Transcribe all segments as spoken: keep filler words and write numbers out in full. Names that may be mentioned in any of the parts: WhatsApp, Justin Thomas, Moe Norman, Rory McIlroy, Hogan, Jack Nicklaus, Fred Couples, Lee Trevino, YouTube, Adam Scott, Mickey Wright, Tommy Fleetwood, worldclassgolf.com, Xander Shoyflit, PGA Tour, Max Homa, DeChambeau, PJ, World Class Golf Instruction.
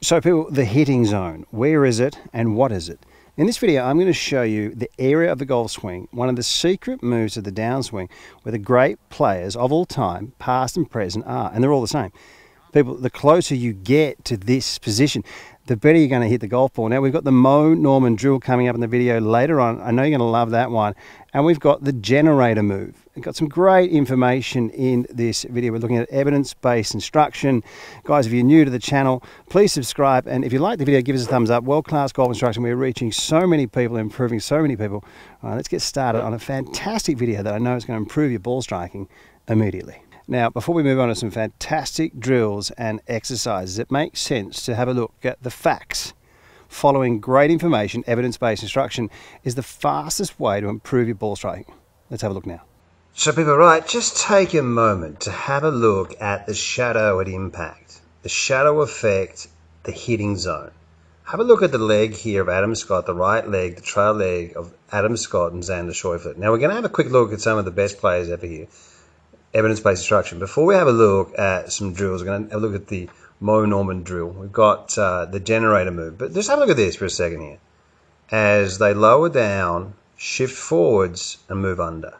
So people, the hitting zone, where is it and what is it? In this video, I'm going to show you the area of the golf swing, one of the secret moves of the downswing where the great players of all time, past and present, are, and they're all the same. People, the closer you get to this position, the better you're going to hit the golf ball. Now, we've got the Moe Norman drill coming up in the video later on. I know you're going to love that one. And we've got the generator move. We've got some great information in this video. We're looking at evidence-based instruction. Guys, if you're new to the channel, please subscribe. And if you like the video, give us a thumbs up. World Class Golf Instruction. We're reaching so many people, improving so many people. All right, let's get started on a fantastic video that I know is going to improve your ball striking immediately. Now, before we move on to some fantastic drills and exercises, it makes sense to have a look at the facts. Following great information, evidence-based instruction, is the fastest way to improve your ball striking. Let's have a look now. So people, right, just take a moment to have a look at the shadow at impact, the shadow effect, the hitting zone. Have a look at the leg here of Adam Scott, the right leg, the trail leg of Adam Scott and Xander Shoyflit. Now, we're going to have a quick look at some of the best players ever here. Evidence-based instruction. Before we have a look at some drills, we're going to have a look at the Moe Norman drill. We've got uh, the generator move, but just have a look at this for a second here. As they lower down, shift forwards and move under.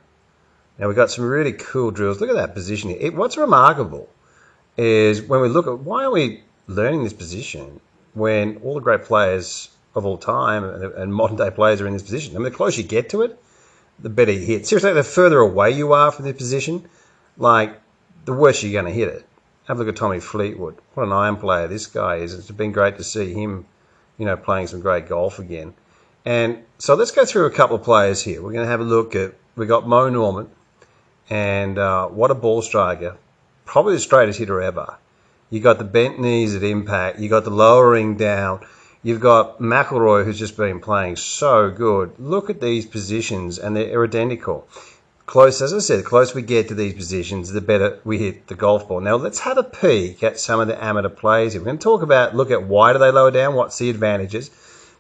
Now we've got some really cool drills. Look at that position here. It, what's remarkable is when we look at why are we learning this position when all the great players of all time and, and modern day players are in this position. I mean, the closer you get to it, the better you hit. Seriously, the further away you are from this position, like, the worse you're going to hit it. Have a look at Tommy Fleetwood. What an iron player this guy is. It's been great to see him, you know, playing some great golf again. And so let's go through a couple of players here. We're going to have a look at, we got Moe Norman. And uh, what a ball striker. Probably the straightest hitter ever. You got the bent knees at impact. You got the lowering down. You've got McIlroy, who's just been playing so good. Look at these positions, and they're identical. Close, as I said, the closer we get to these positions, the better we hit the golf ball. Now, let's have a peek at some of the amateur plays here. We're going to talk about, look at why do they lower down, what's the advantages,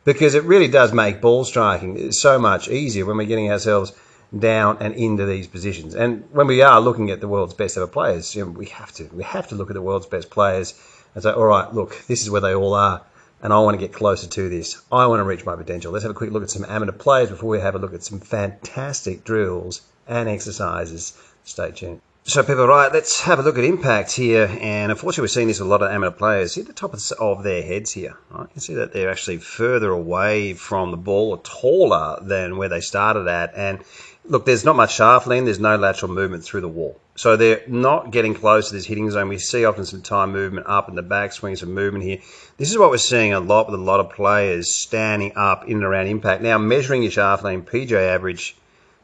because it really does make ball striking so much easier when we're getting ourselves down and into these positions. And when we are looking at the world's best ever players, you know, we have to we have to look at the world's best players and say, all right, look, this is where they all are, and I want to get closer to this. I want to reach my potential. Let's have a quick look at some amateur plays before we have a look at some fantastic drills and exercises. Stay tuned. So people, right, let's have a look at impact here. And unfortunately, we're seeing this with a lot of amateur players. See the top of their heads here. Right? You can see that they're actually further away from the ball or taller than where they started at. And look, there's not much shaft length. There's no lateral movement through the wall. So they're not getting close to this hitting zone. We see often some time movement up in the backswing, some movement here. This is what we're seeing a lot with a lot of players standing up in and around impact. Now, measuring your shaft length, P J average,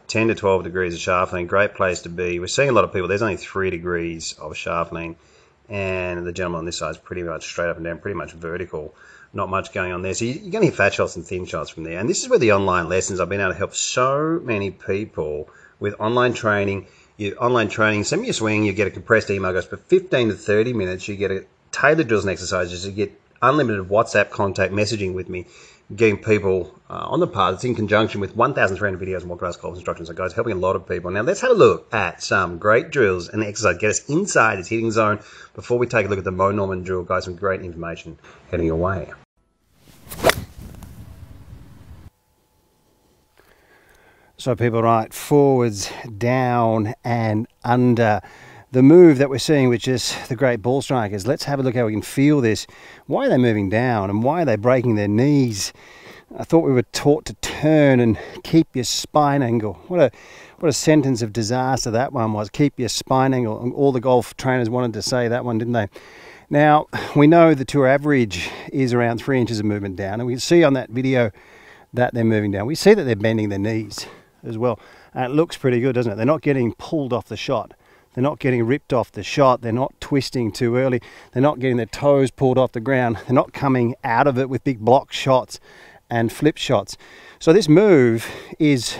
ten to twelve degrees of shaft length, great place to be. We're seeing a lot of people, there's only three degrees of shaft length, and the gentleman on this side is pretty much straight up and down, pretty much vertical, not much going on there. So you're going to hit fat shots and thin shots from there. And this is where the online lessons, I've been able to help so many people with online training. Your online training, send me your swing, you get a compressed email, goes for fifteen to thirty minutes, you get a tailored drills and exercises, you get unlimited WhatsApp contact messaging with me, getting people uh, on the path. It's in conjunction with one thousand three hundred videos and world-class golf instructions. So guys, helping a lot of people. Now let's have a look at some great drills and exercise. Get us inside this hitting zone before we take a look at the Moe Norman drill. Guys, some great information heading your way. So people, right, forwards, down and under. The move that we're seeing, which is the great ball strikers, let's have a look how we can feel this. Why are they moving down and why are they breaking their knees? I thought we were taught to turn and keep your spine angle. What a what a sentence of disaster that one was. Keep your spine angle. And all the golf trainers wanted to say that one, didn't they? Now, we know the tour average is around three inches of movement down, and we can see on that video that they're moving down. We see that they're bending their knees as well. And it looks pretty good, doesn't it? They're not getting pulled off the shot. They're not getting ripped off the shot. They're not twisting too early. They're not getting their toes pulled off the ground. They're not coming out of it with big block shots and flip shots. So this move is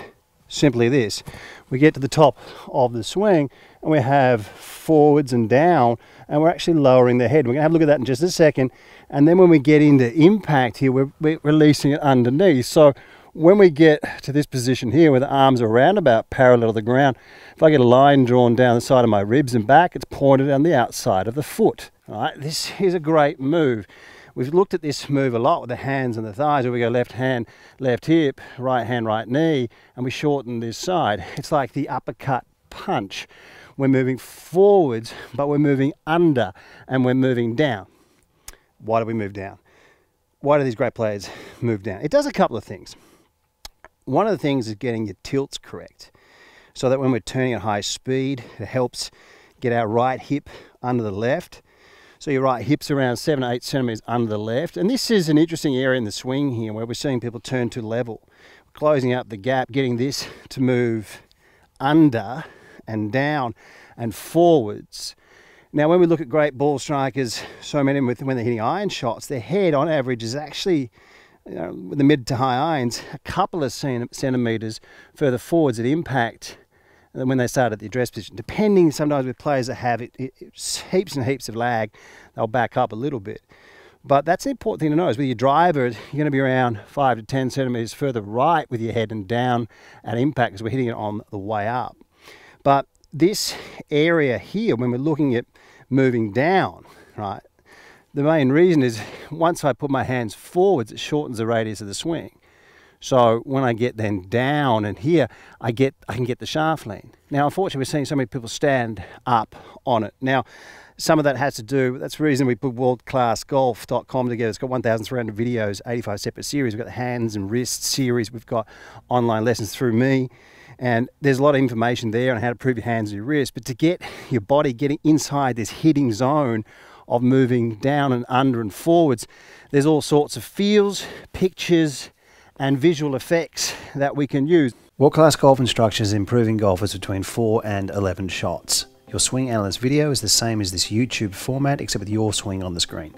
simply this. We get to the top of the swing and we have forwards and down, and we're actually lowering the head. We're gonna have a look at that in just a second. And then when we get into impact here, we're, we're releasing it underneath. So when we get to this position here where the arms are round about parallel to the ground, if I get a line drawn down the side of my ribs and back, it's pointed on the outside of the foot. All right, this is a great move. We've looked at this move a lot with the hands and the thighs, where we go left hand, left hip, right hand, right knee, and we shorten this side. It's like the uppercut punch. We're moving forwards, but we're moving under and we're moving down. Why do we move down? Why do these great players move down? It does a couple of things. One of the things is getting your tilts correct, so that when we're turning at high speed, it helps get our right hip under the left. So your right hip's around seven or eight centimeters under the left. And this is an interesting area in the swing here where we're seeing people turn to level. Closing up the gap, getting this to move under and down and forwards. Now, when we look at great ball strikers, so many of them, when they're hitting iron shots, their head on average is actually, you know, with the mid to high irons, a couple of centimeters further forwards at impact than when they start at the address position. Depending sometimes with players that have it, it, it heaps and heaps of lag, they'll back up a little bit. But that's the important thing to know, is with your driver, you're going to be around five to ten centimeters further right with your head and down at impact, because we're hitting it on the way up. But this area here, when we're looking at moving down, right, the main reason is once I put my hands forwards, it shortens the radius of the swing. So when I get then down and here, I get I can get the shaft lean. Now, unfortunately, we're seeing so many people stand up on it. Now, some of that has to do, that's the reason we put world class golf dot com together. It's got one thousand three hundred videos, eighty-five separate series. We've got the hands and wrists series. We've got online lessons through me. And there's a lot of information there on how to prove your hands and your wrists. But to get your body getting inside this hitting zone of moving down and under and forwards, there's all sorts of feels, pictures, and visual effects that we can use. World Class Golf instruction is improving golfers between four and eleven shots. Your swing analyst video is the same as this YouTube format, except with your swing on the screen.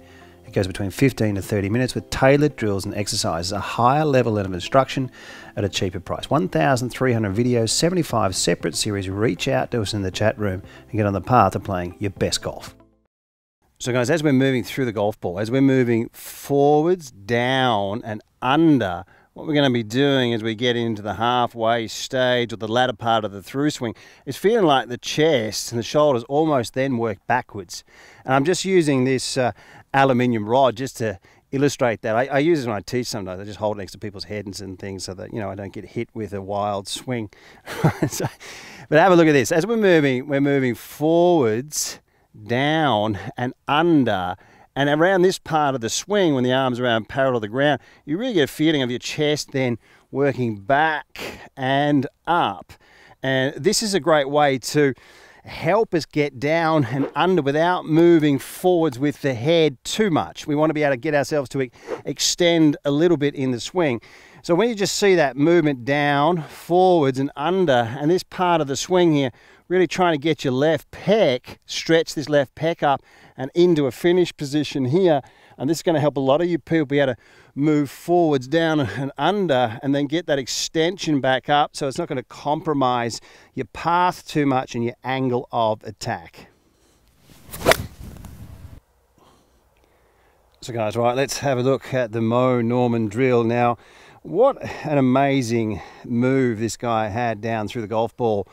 It goes between fifteen to thirty minutes with tailored drills and exercises, a higher level of instruction at a cheaper price. one thousand three hundred videos, seventy-five separate series. Reach out to us in the chat room and get on the path of playing your best golf. So guys, as we're moving through the golf ball, as we're moving forwards, down and under, what we're going to be doing as we get into the halfway stage or the latter part of the through swing is feeling like the chest and the shoulders almost then work backwards. And I'm just using this uh, aluminium rod just to illustrate that. I, I use it when I teach sometimes. I just hold it next to people's heads and things so that, you know, I don't get hit with a wild swing. So, but have a look at this. As we're moving, we're moving forwards, down and under. And around this part of the swing, when the arms are around parallel to the ground, you really get a feeling of your chest then working back and up. And this is a great way to help us get down and under without moving forwards with the head too much. We want to be able to get ourselves to extend a little bit in the swing. So when you just see that movement down, forwards and under, and this part of the swing here, really trying to get your left pec, stretch this left pec up and into a finish position here. And this is going to help a lot of you people be able to move forwards, down and under, and then get that extension back up, so it's not going to compromise your path too much and your angle of attack. So guys, right, let's have a look at the Moe Norman drill now. What an amazing move this guy had down through the golf ball.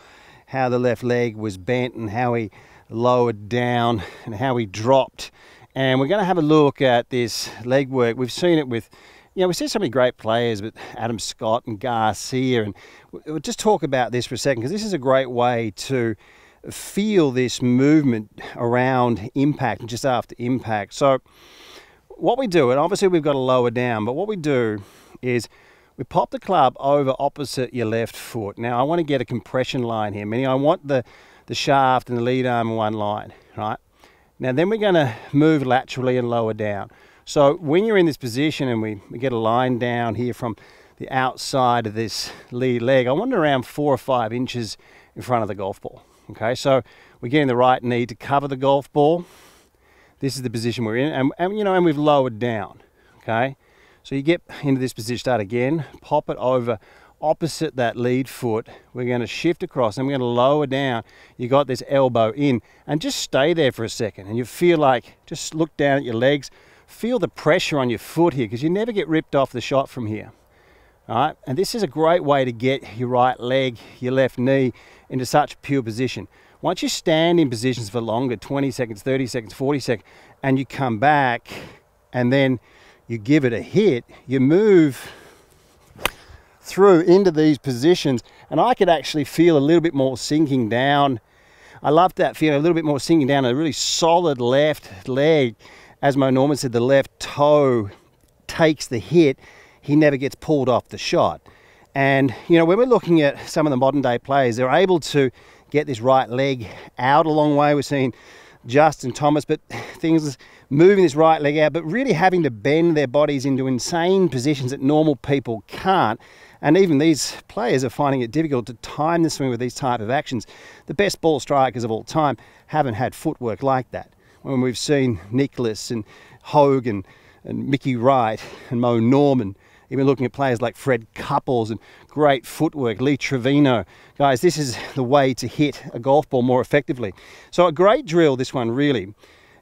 How the left leg was bent and how he lowered down and how he dropped. And we're going to have a look at this leg work. We've seen it with, you know, we see so many great players with Adam Scott and Garcia, and we'll just talk about this for a second, because this is a great way to feel this movement around impact and just after impact. So what we do, and obviously we've got to lower down, but what we do is we pop the club over opposite your left foot. Now I want to get a compression line here, meaning I want the, the shaft and the lead arm in one line, right? Now then we're going to move laterally and lower down. So when you're in this position and we, we get a line down here from the outside of this lead leg, I want it around four or five inches in front of the golf ball. Okay, so we're getting the right knee to cover the golf ball. This is the position we're in, and, and you know, and we've lowered down. Okay, so you get into this position, start again, pop it over opposite that lead foot. We're going to shift across and we're going to lower down. You got this elbow in and just stay there for a second, and you feel like, just look down at your legs, feel the pressure on your foot here, because you never get ripped off the shot from here. All right, and this is a great way to get your right leg, your left knee into such pure position. Once you stand in positions for longer, twenty seconds, thirty seconds, forty seconds, and you come back, and then you give it a hit, you move through into these positions, and I could actually feel a little bit more sinking down. I loved that feeling, a little bit more sinking down, a really solid left leg. As Moe Norman said, the left toe takes the hit. He never gets pulled off the shot. And, you know, when we're looking at some of the modern day players, they're able to get this right leg out a long way. We've seen Justin Thomas, but things moving this right leg out, but really having to bend their bodies into insane positions that normal people can't. And even these players are finding it difficult to time the swing with these type of actions. The best ball strikers of all time haven't had footwork like that. When we've seen Nicklaus and Hogan and Mickey Wright and Moe Norman, even looking at players like Fred Couples and great footwork, Lee Trevino. Guys, this is the way to hit a golf ball more effectively. So a great drill, this one really.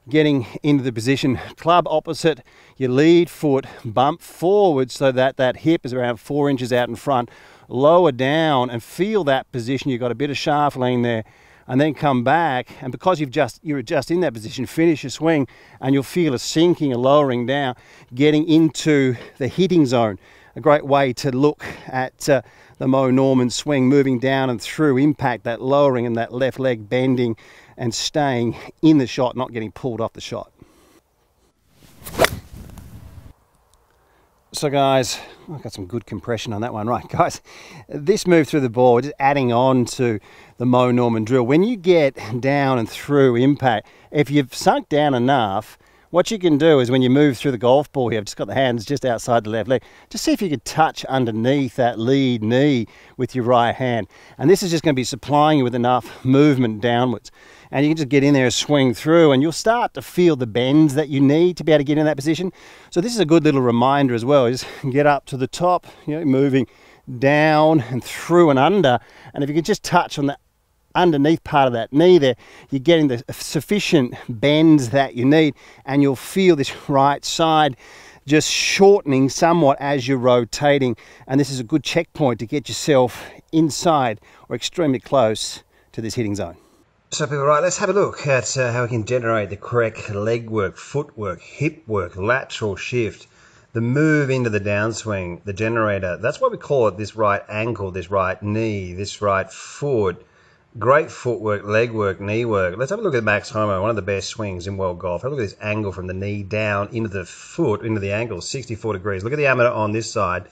Getting into the position, club opposite, your lead foot bump forward so that that hip is around four inches out in front, lower down and feel that position. You've got a bit of shaft lean there, and then come back, and because you've just, you're just in that position, finish your swing, and you'll feel a sinking, a lowering down, getting into the hitting zone. A great way to look at uh, the Moe Norman swing, moving down and through impact, that lowering and that left leg bending and staying in the shot, not getting pulled off the shot. So guys, I've got some good compression on that one. Right, guys, this move through the ball, just adding on to the Moe Norman drill. When you get down and through impact, if you've sunk down enough, what you can do is when you move through the golf ball here, I've just got the hands just outside the left leg, just see if you could touch underneath that lead knee with your right hand. And this is just going to be supplying you with enough movement downwards. And you can just get in there and swing through, and you'll start to feel the bends that you need to be able to get in that position. So this is a good little reminder as well, is get up to the top, you know, moving down and through and under. And if you can just touch on the underneath part of that knee there, you're getting the sufficient bends that you need, and you'll feel this right side just shortening somewhat as you're rotating. And this is a good checkpoint to get yourself inside or extremely close to this hitting zone. So people, right, let's have a look at uh, how we can generate the correct leg work, footwork, hip work, lateral shift, the move into the downswing, the generator. That's why we call it this right ankle, this right knee, this right foot. Great footwork, leg work, knee work. Let's have a look at Max Homa, one of the best swings in world golf. Have a look at this angle from the knee down into the foot, into the ankle, sixty-four degrees. Look at the amateur on this side,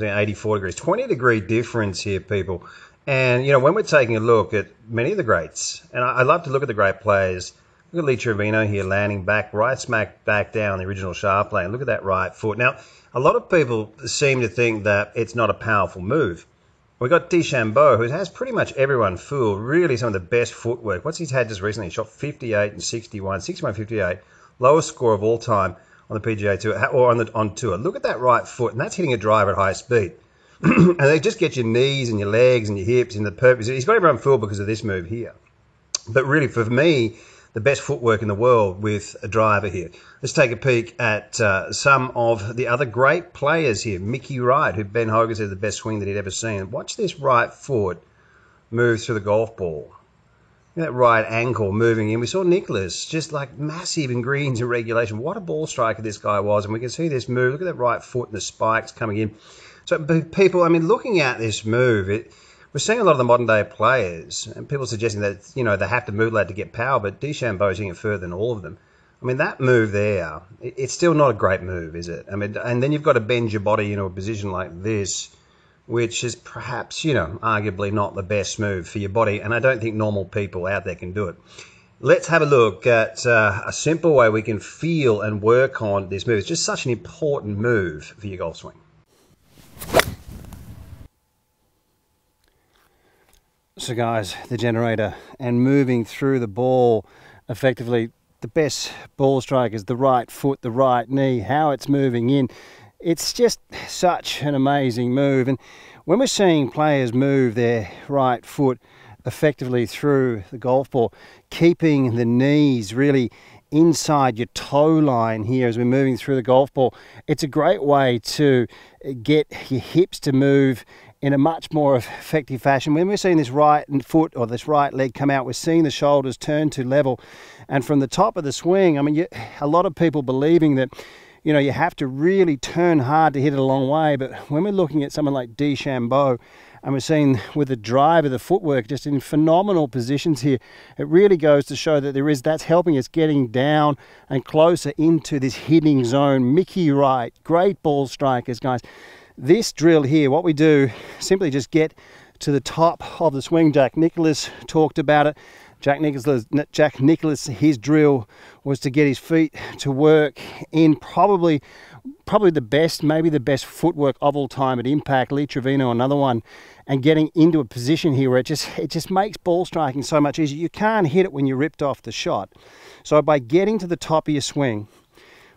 eighty-four degrees. twenty degree difference here, people. And, you know, when we're taking a look at many of the greats, and I, I love to look at the great players. Look at Lee Trevino here landing back, right smack back down the original shaft plane. Look at that right foot. Now, a lot of people seem to think that it's not a powerful move. We've got DeChambeau, who has pretty much everyone fooled, really some of the best footwork. What's he's had just recently? He shot fifty-eight and sixty-one, sixty-one, fifty-eight, lowest score of all time on the P G A Tour, or on, the, on tour. Look at that right foot, and that's hitting a drive at high speed. And they just get your knees and your legs and your hips in the purpose. He's got everyone fooled because of this move here. But really, for me, the best footwork in the world with a driver here. Let's take a peek at uh, some of the other great players here. Mickey Wright, who Ben Hogan said the best swing that he'd ever seen. Watch this right foot move through the golf ball. That right ankle moving in. We saw Nicklaus just like massive in greens in regulation. What a ball striker this guy was. And we can see this move. Look at that right foot and the spikes coming in. So people, I mean, looking at this move, it, we're seeing a lot of the modern day players and people suggesting that, you know, they have to move like that to get power, but DeChambeau's doing it further than all of them. I mean, that move there, it's still not a great move, is it? I mean, and then you've got to bend your body into a position like this, which is perhaps, you know, arguably not the best move for your body, and I don't think normal people out there can do it. Let's have a look at uh, a simple way we can feel and work on this move. It's just such an important move for your golf swing. So guys, the generator and moving through the ball effectively, the best ball strikers, the right foot, the right knee, how it's moving in. It's just such an amazing move. And when we're seeing players move their right foot effectively through the golf ball, keeping the knees really inside your toe line here as we're moving through the golf ball, it's a great way to get your hips to move in a much more effective fashion. When we're seeing this right foot or this right leg come out, we're seeing the shoulders turn to level. And from the top of the swing, I mean, you, a lot of people believing that, you know, you have to really turn hard to hit it a long way. But when we're looking at someone like DeChambeau, and we're seeing with the drive of the footwork just in phenomenal positions here, it really goes to show that there is, that's helping us getting down and closer into this hitting zone. Mickey Wright, great ball strikers, guys. This drill here, what we do, simply just get to the top of the swing. Jack Nicklaus talked about it. Jack Nicklaus, Jack Nicklaus, his drill was to get his feet to work in probably probably the best, maybe the best footwork of all time at impact. Lee Trevino, another one, and getting into a position here where it just, it just makes ball striking so much easier. You can't hit it when you're ripped off the shot. So by getting to the top of your swing,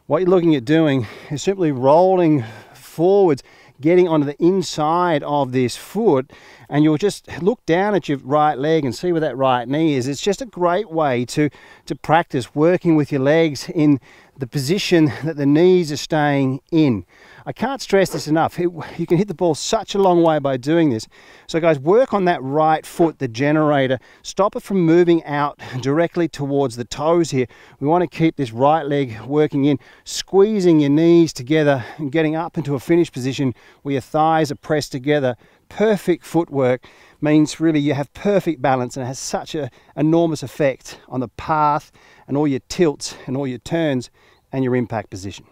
what you're looking at doing is simply rolling forwards, getting onto the inside of this foot, and you'll just look down at your right leg and see where that right knee is. It's just a great way to, to practice working with your legs in the position that the knees are staying in. I can't stress this enough. It, you can hit the ball such a long way by doing this. So guys, work on that right foot, the generator. Stop it from moving out directly towards the toes here. We want to keep this right leg working in, squeezing your knees together and getting up into a finished position where your thighs are pressed together. Perfect footwork means really you have perfect balance, and it has such an enormous effect on the path and all your tilts and all your turns and your impact position.